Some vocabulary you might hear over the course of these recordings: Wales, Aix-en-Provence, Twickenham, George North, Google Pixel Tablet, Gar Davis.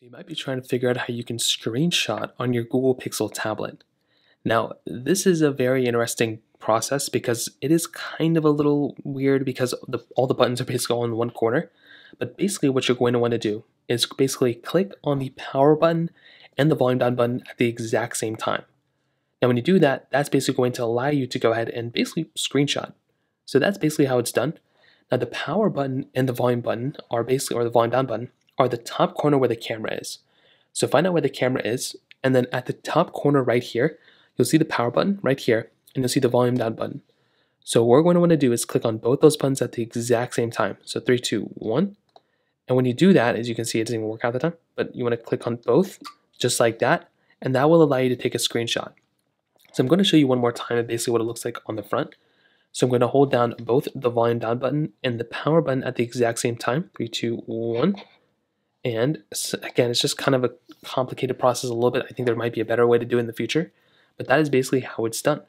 So you might be trying to figure out how you can screenshot on your Google Pixel tablet. Now, this is a very interesting process because it is kind of a little weird because all the buttons are basically all in one corner. But basically what you're going to want to do is basically click on the power button and the volume down button at the exact same time. Now when you do that, that's basically going to allow you to go ahead and basically screenshot. So that's basically how it's done. Now the power button and the volume button are basically, or the volume down button, are the top corner where the camera is. So find out where the camera is, and then at the top corner right here, you'll see the power button right here, and you'll see the volume down button. So what we're going to want to do is click on both those buttons at the exact same time. So 3, 2, 1. And when you do that, as you can see, it doesn't even work out at the time, but you want to click on both just like that, and that will allow you to take a screenshot. So I'm going to show you one more time basically what it looks like on the front. So I'm going to hold down both the volume down button and the power button at the exact same time, 3, 2, 1. And again, it's just kind of a complicated process a little bit. I think there might be a better way to do it in the future, but that is basically how it's done.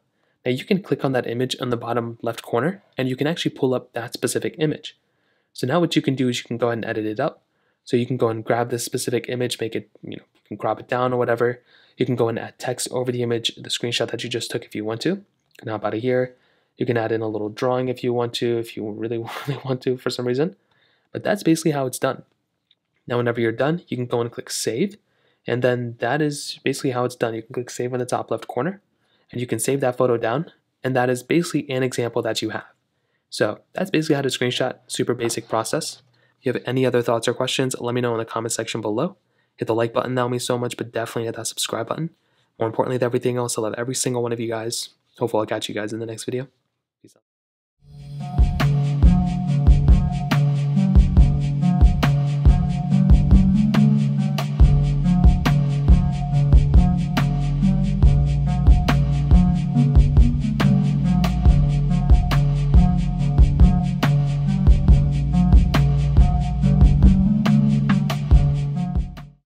Now you can click on that image on the bottom left corner, and you can actually pull up that specific image. So now what you can do is you can go ahead and edit it up. So you can go and grab this specific image, make it, you can crop it down or whatever. You can go and add text over the image, the screenshot that you just took if you want to. You can hop out of here. You can add in a little drawing if you want to, if you really want to for some reason. But that's basically how it's done. Now whenever you're done, you can go and click save. And then that is basically how it's done. You can click save on the top left corner, and you can save that photo down. And that is basically an example that you have. So that's basically how to screenshot, super basic process. If you have any other thoughts or questions, let me know in the comment section below. Hit the like button, that will mean so much, but definitely hit that subscribe button. More importantly than everything else, I love every single one of you guys. Hopefully I'll catch you guys in the next video.